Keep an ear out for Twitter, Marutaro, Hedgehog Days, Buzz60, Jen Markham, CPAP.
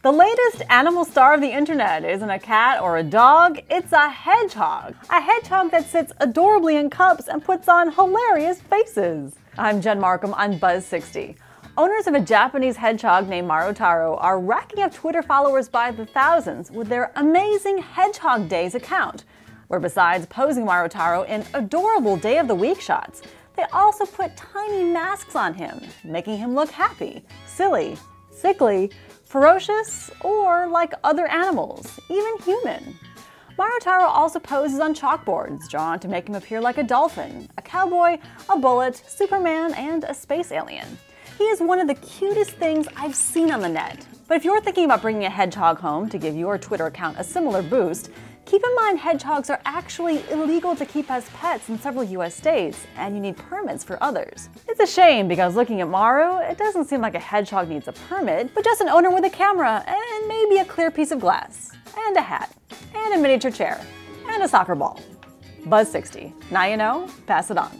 The latest animal star of the internet isn't a cat or a dog, it's a hedgehog. A hedgehog that sits adorably in cups and puts on hilarious faces. I'm Jen Markham on Buzz60. Owners of a Japanese hedgehog named Marutaro are racking up Twitter followers by the thousands with their amazing Hedgehog Days account, where besides posing Marutaro in adorable day of the week shots, they also put tiny masks on him, making him look happy, silly, sickly, ferocious, or like other animals, even human. Marutaro also poses on chalkboards drawn to make him appear like a dolphin, a cowboy, a bullet, Superman, and a space alien. He is one of the cutest things I've seen on the net. But if you're thinking about bringing a hedgehog home to give your Twitter account a similar boost, keep in mind hedgehogs are actually illegal to keep as pets in several US states, and you need permits for others. It's a shame because looking at Maru, it doesn't seem like a hedgehog needs a permit, but just an owner with a camera and maybe a clear piece of glass, and a hat, and a miniature chair, and a soccer ball. Buzz60. Now you know, pass it on.